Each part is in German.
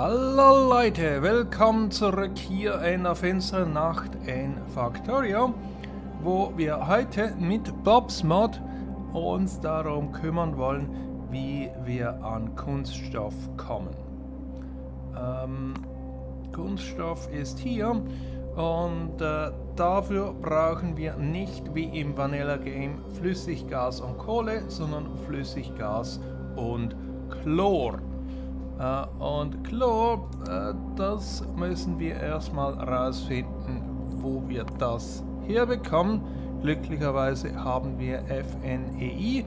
Hallo Leute, willkommen zurück hier in der finsteren Nacht in Factorio, wo wir heute mit Bob's Mod uns darum kümmern wollen, wie wir an Kunststoff kommen. Kunststoff ist hier und dafür brauchen wir nicht wie im Vanilla Game Flüssiggas und Kohle, sondern Flüssiggas und Chlor. Und Chlor, das müssen wir erstmal rausfinden, wo wir das herbekommen. Glücklicherweise haben wir FNEI,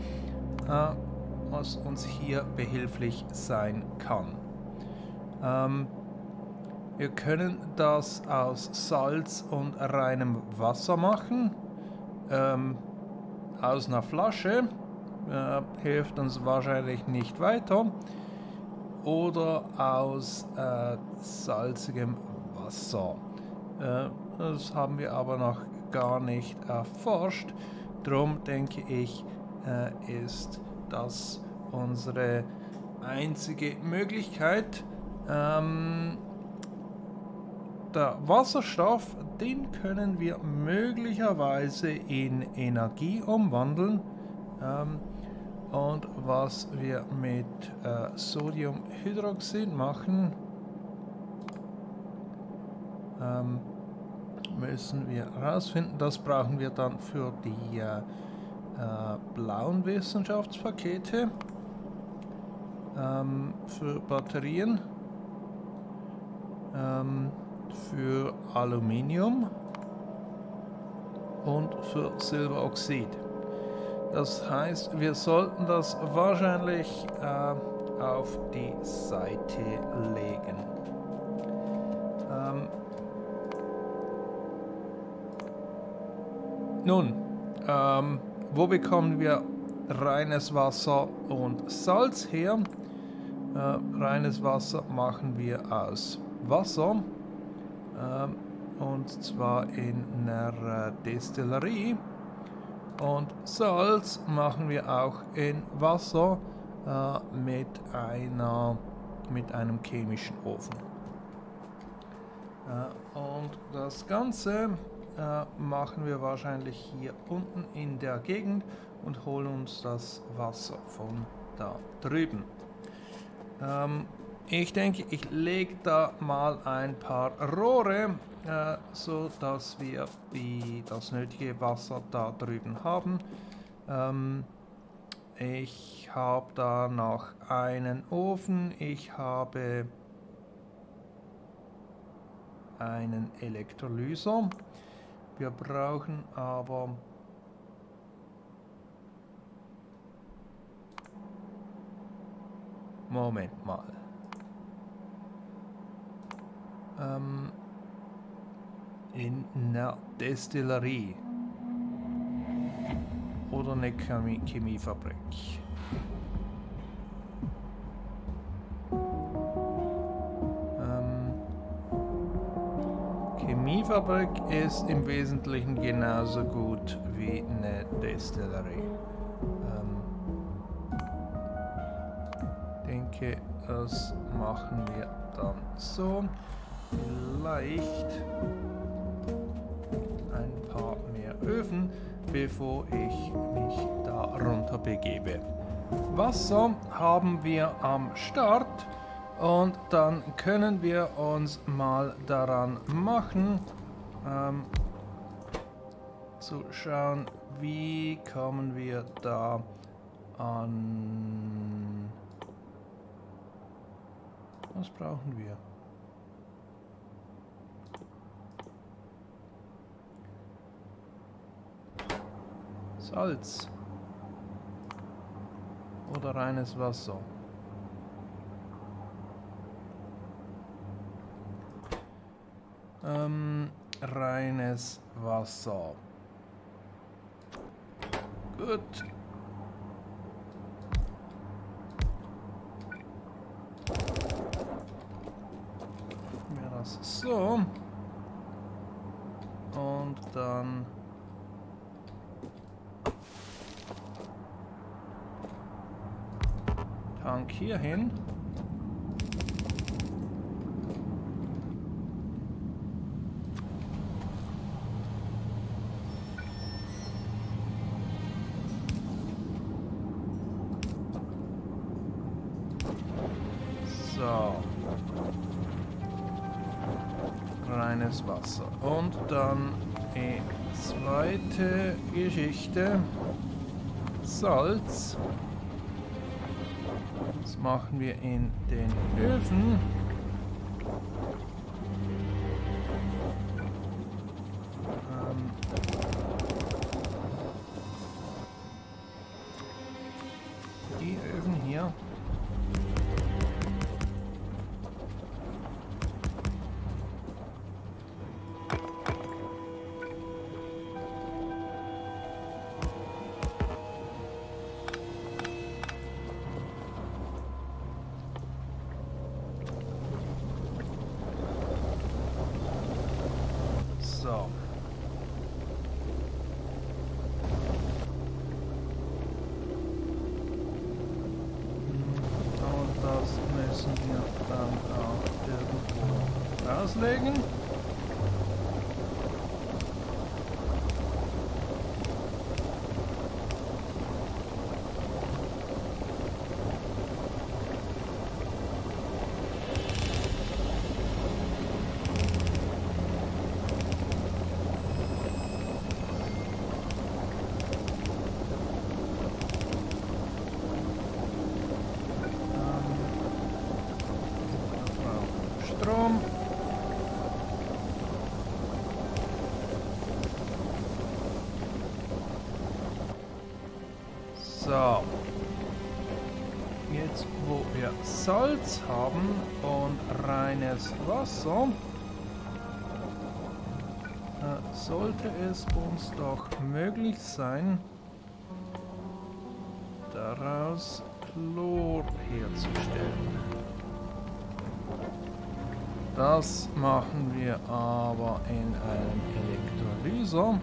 was uns hier behilflich sein kann. Wir können das aus Salz und reinem Wasser machen. Aus einer Flasche hilft uns wahrscheinlich nicht weiter. Oder aus salzigem Wasser. Das haben wir aber noch gar nicht erforscht. Drum denke ich, ist das unsere einzige Möglichkeit. Der Wasserstoff, den können wir möglicherweise in Energie umwandeln. Und was wir mit Sodiumhydroxid machen, müssen wir herausfinden. Das brauchen wir dann für die blauen Wissenschaftspakete, für Batterien, für Aluminium und für Silberoxid. Das heißt, wir sollten das wahrscheinlich auf die Seite legen. Nun, wo bekommen wir reines Wasser und Salz her? Reines Wasser machen wir aus Wasser, und zwar in einer Destillerie. Und Salz machen wir auch in Wasser mit einem chemischen Ofen. Und das Ganze machen wir wahrscheinlich hier unten in der Gegend und holen uns das Wasser von da drüben. Ich denke, ich lege da mal ein paar Rohre, so dass wir das nötige Wasser da drüben haben. Ich habe da noch einen Ofen, ich habe einen Elektrolyser. Wir brauchen aber Moment mal. In einer Destillerie oder eine Chemiefabrik. Chemiefabrik ist im Wesentlichen genauso gut wie eine Destillerie. Denke, das machen wir dann so. Vielleicht ein paar mehr Öfen, bevor ich mich da runter begebe. Wasser haben wir am Start und dann können wir uns mal daran machen, zu schauen, wie kommen wir da an. Was brauchen wir? Salz oder reines Wasser. Reines Wasser. Gut. Machen wir das so. Und dann Tank hier hin So. Reines Wasser. Und dann die zweite Geschichte. Salz. Das machen wir in den Öfen. Die Öfen hier. Auslegen. Strom. So, jetzt wo wir Salz haben und reines Wasser, sollte es uns doch möglich sein, daraus Chlor herzustellen. Das machen wir aber in einem Elektrolyser.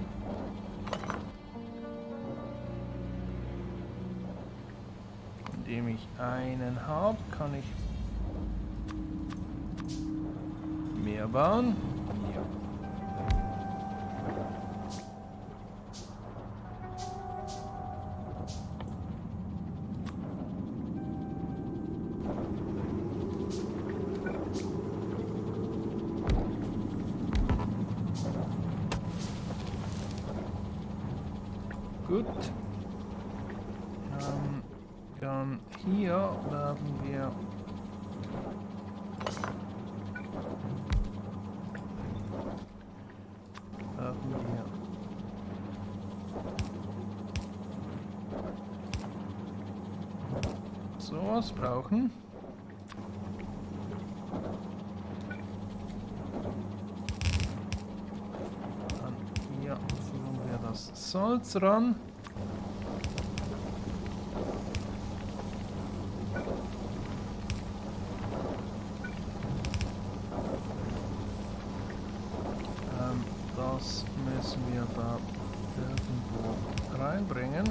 Indem ich einen habe, kann ich mehr bauen. Ja. Gut. Dann hier werden wir sowas brauchen. Dann hier führen wir das Salz ran. Das müssen wir da irgendwo reinbringen. Und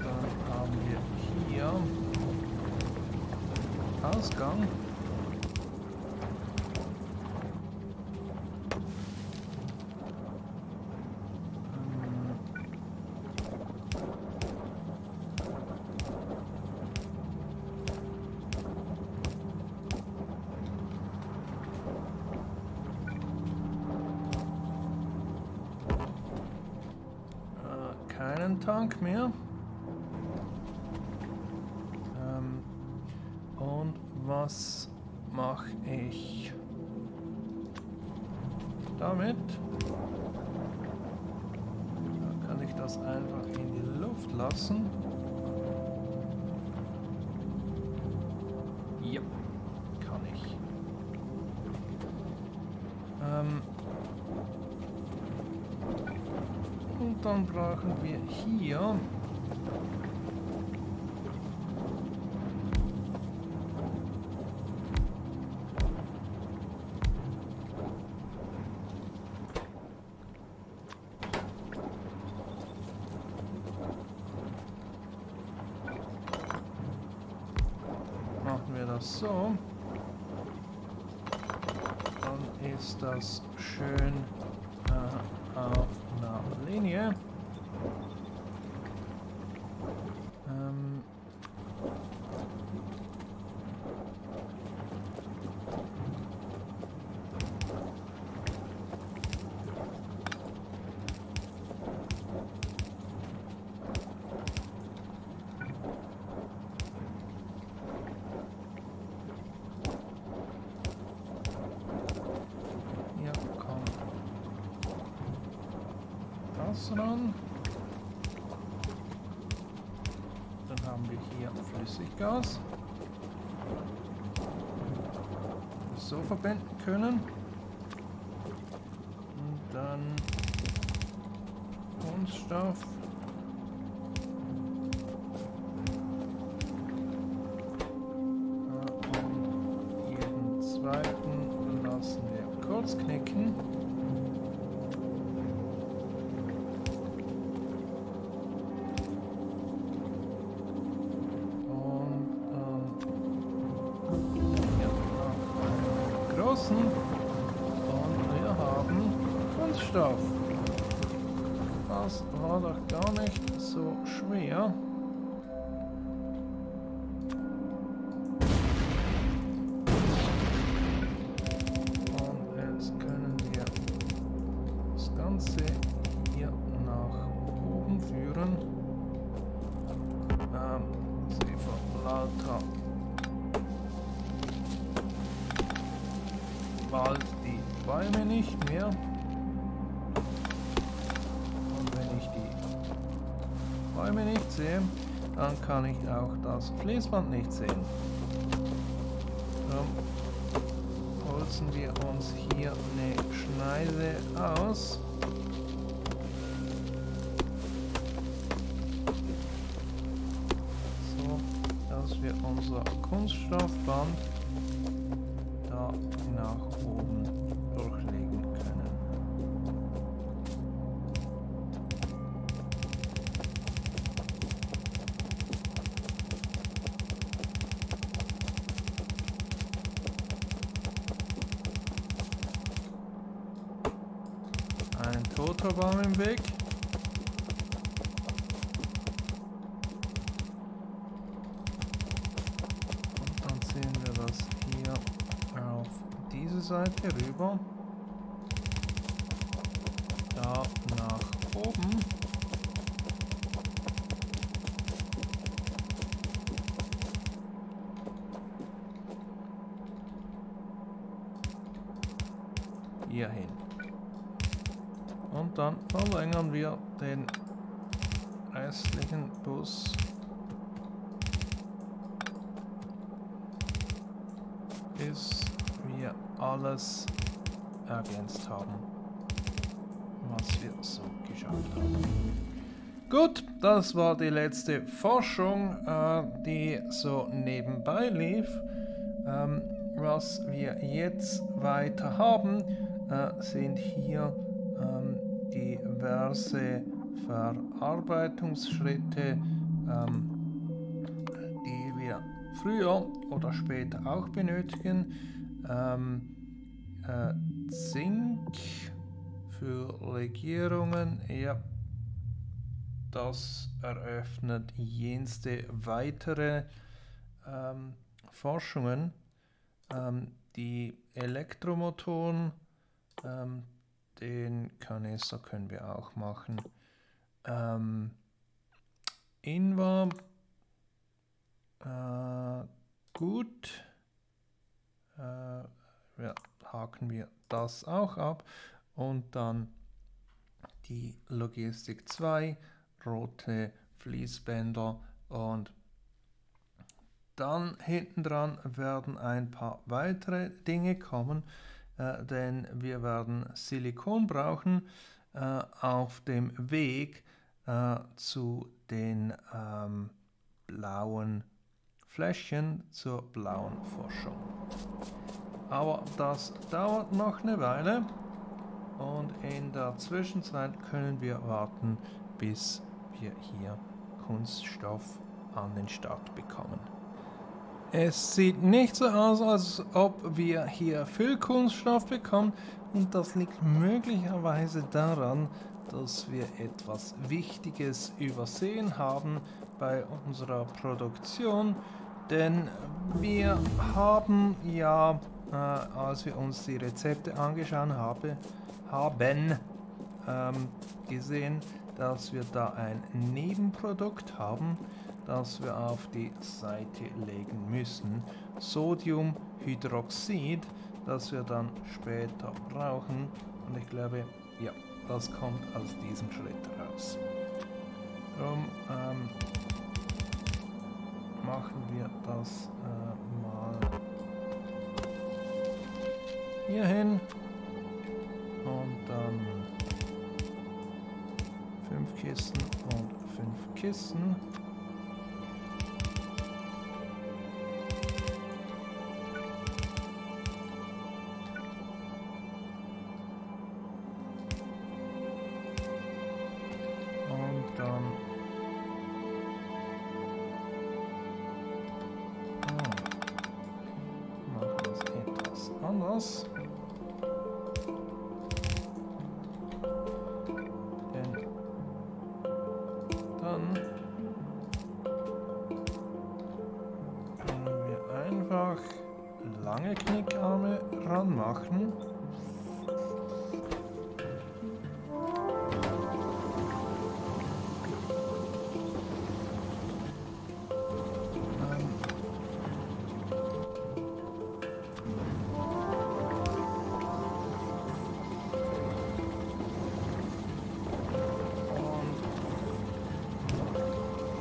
dann haben wir hier Ausgang. Keinen Tank mehr. Und was mache ich damit? Da kann ich das einfach in die Luft lassen. Ja, kann ich. Und dann brauchen wir hier machen wir das so, dann ist das schön Glas ran. Dann haben wir hier Flüssiggas. So verbinden können. Und dann Kunststoff. Und jeden zweiten lassen wir kurz knicken. Und wir haben Kunststoff. Das war doch gar nicht so schwer. Und jetzt können wir das Ganze hier nach oben führen. Sie von lauter bald die Bäume nicht mehr. Und wenn ich die Bäume nicht sehe, dann kann ich auch das Fließband nicht sehen. Dann holzen wir uns hier eine Schneise aus. So, dass wir unser Kunststoffband da nach oben durchlegen können. Ein toter Baum im Weg. Und dann sehen wir das hier auf diese Seite rüber, da nach oben, hier hin, und dann verlängern wir den restlichen Bus. Bis wir alles ergänzt haben, was wir so geschafft haben. Gut, das war die letzte Forschung, die so nebenbei lief. Was wir jetzt weiter haben, sind hier diverse Verarbeitungsschritte, die wir früher oder später auch benötigen. Zink für Legierungen, ja, das eröffnet jenste weitere Forschungen. Die Elektromotoren, den Kanister können wir auch machen. Invar, gut. Ja, haken wir das auch ab, und dann die Logistik 2, rote Fließbänder, und dann hinten dran werden ein paar weitere Dinge kommen, denn wir werden Silikon brauchen auf dem Weg zu den blauen Fläschchen, zur blauen Forschung. Aber das dauert noch eine Weile, und in der Zwischenzeit können wir warten, bis wir hier Kunststoff an den Start bekommen. Es sieht nicht so aus, als ob wir hier viel Kunststoff bekommen, und das liegt möglicherweise daran, dass wir etwas Wichtiges übersehen haben bei unserer Produktion, denn wir haben ja, als wir uns die Rezepte angeschaut haben, gesehen, dass wir da ein Nebenprodukt haben, das wir auf die Seite legen müssen. Sodiumhydroxid, das wir dann später brauchen. Und ich glaube, ja, was kommt aus diesem Schritt raus. Darum machen wir das mal hier hin und dann 5 Kisten und 5 Kissen. Lange Knickarme ranmachen.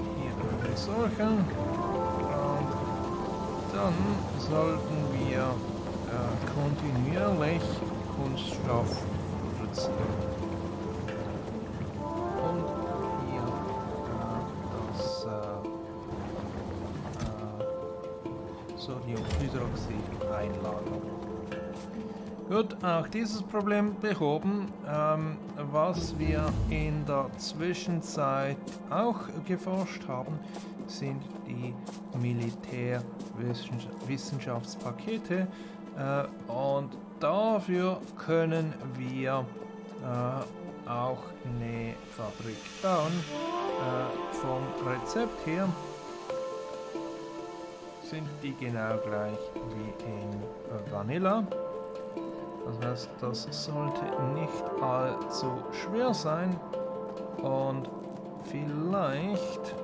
Und hier versorgen. Und dann sollten wir kontinuierlich Kunststoff nutzen. Und hier das Sodiumhydroxid einlagern. Gut, auch dieses Problem behoben. Was wir in der Zwischenzeit auch geforscht haben, sind die Militärwissenschaftspakete, und dafür können wir auch eine Fabrik bauen. Vom Rezept her sind die genau gleich wie in Vanilla. Das heißt, das sollte nicht allzu schwer sein und vielleicht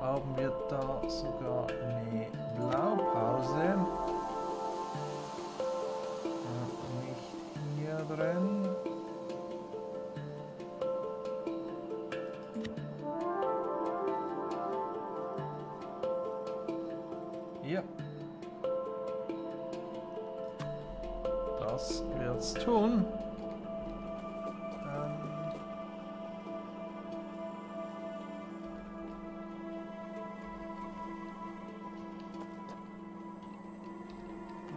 haben wir da sogar eine Blaupause. Nicht hier drin. Ja. Das wird's tun.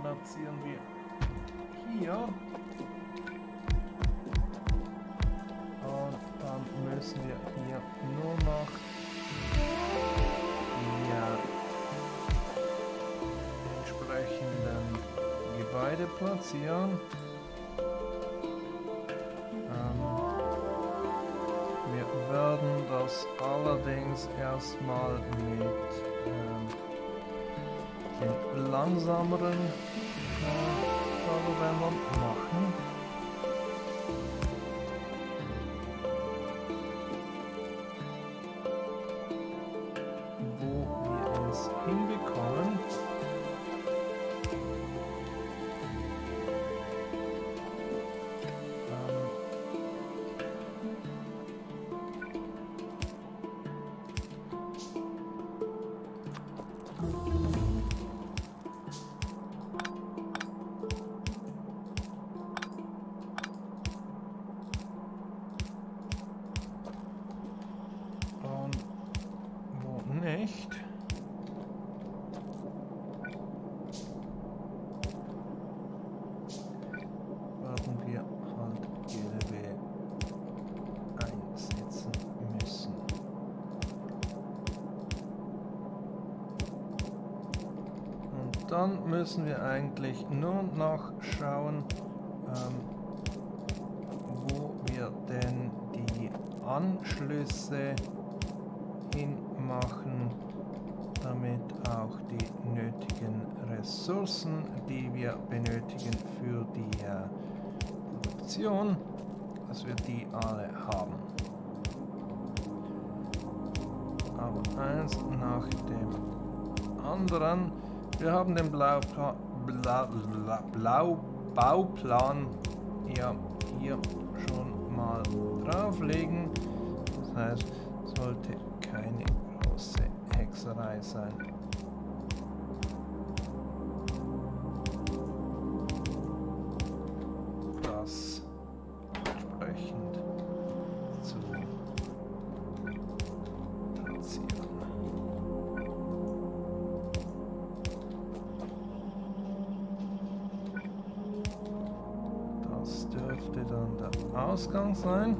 Platzieren wir hier und dann müssen wir hier nur noch die entsprechenden Gebäude platzieren. Wir werden das allerdings erstmal mit den langsameren Förderbändern machen. Wo wir es hinbekommen. Dann müssen wir eigentlich nur noch schauen, wo wir denn die Anschlüsse hinmachen, damit auch die nötigen Ressourcen, die wir benötigen für die Produktion, dass wir die alle haben. Aber eins nach dem anderen. Wir haben den Blauplan hier hier schon mal drauflegen. Das heißt, sollte keine große Hexerei sein. Das entsprechend zu platzieren. Das dürfte dann der Ausgang sein.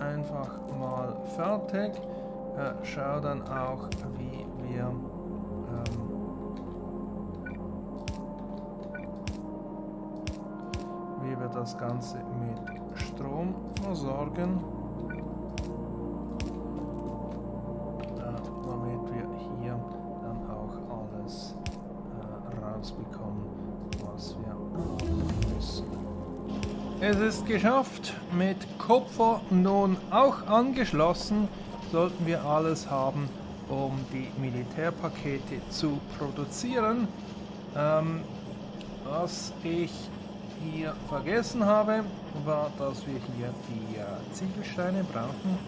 Einfach mal fertig, schau dann auch, wie wir das Ganze mit Strom versorgen, damit wir hier dann auch alles rausbekommen, was wir haben müssen. Es ist geschafft, mit Kupfer nun auch angeschlossen, sollten wir alles haben, um die Militärpakete zu produzieren. Was ich hier vergessen habe, war, dass wir hier die Ziegelsteine brauchen,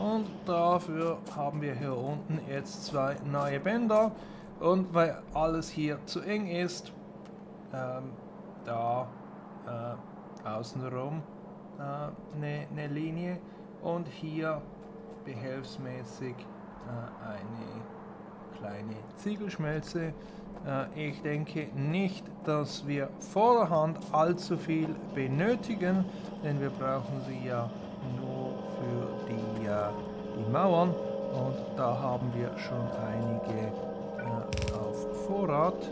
und dafür haben wir hier unten jetzt zwei neue Bänder, und weil alles hier zu eng ist, da außenrum eine Linie und hier behelfsmäßig eine kleine Ziegelschmelze. Ich denke nicht, dass wir vorhand allzu viel benötigen, denn wir brauchen sie ja nur für die Mauern, und da haben wir schon einige auf Vorrat.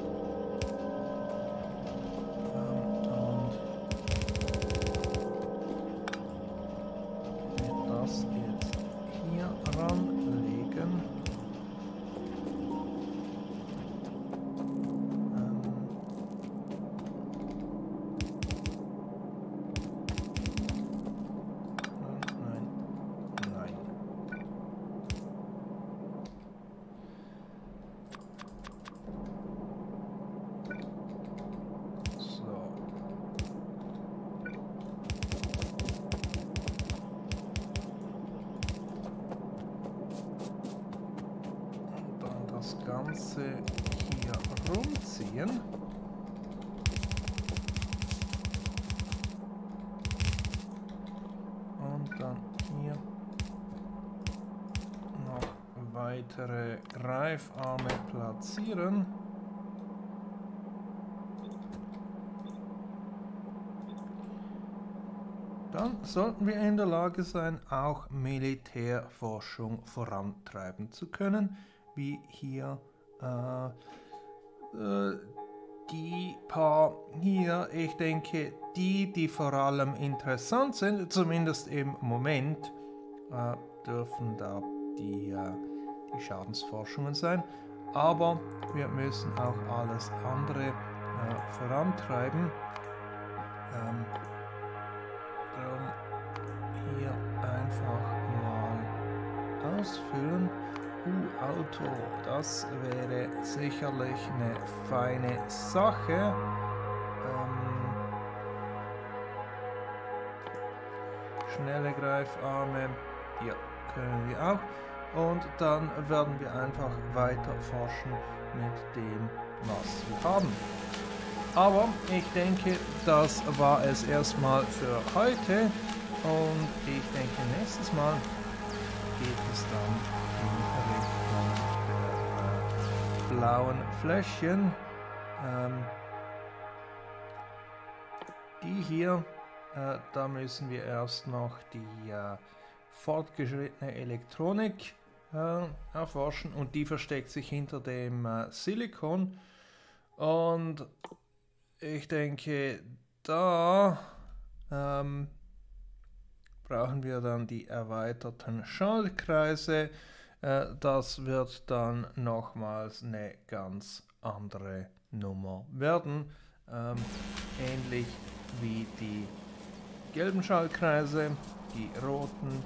Hier rumziehen. Und dann hier noch weitere Greifarme platzieren. Dann sollten wir in der Lage sein, auch Militärforschung vorantreiben zu können, wie hier die paar hier, ich denke, die vor allem interessant sind, zumindest im Moment, dürfen da die Schadensforschungen sein. Aber wir müssen auch alles andere vorantreiben. Darum hier einfach mal ausfüllen. Auto, das wäre sicherlich eine feine Sache. Schnelle Greifarme, ja, können wir auch. Und dann werden wir einfach weiter forschen mit dem, was wir haben. Aber ich denke, das war es erstmal für heute. Und ich denke, nächstes Mal geht es dann blauen Fläschchen, die hier, da müssen wir erst noch die fortgeschrittene Elektronik erforschen, und die versteckt sich hinter dem Silikon, und ich denke, da brauchen wir dann die erweiterten Schaltkreise. Das wird dann nochmals eine ganz andere Nummer werden, ähnlich wie die gelben Schaltkreise. Die roten,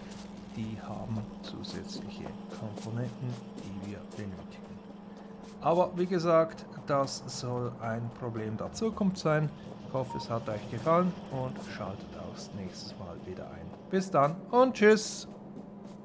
die haben zusätzliche Komponenten, die wir benötigen. Aber wie gesagt, Das soll ein Problem der Zukunft sein. Ich hoffe, es hat euch gefallen und schaltet auch nächstes Mal wieder ein. Bis dann und tschüss!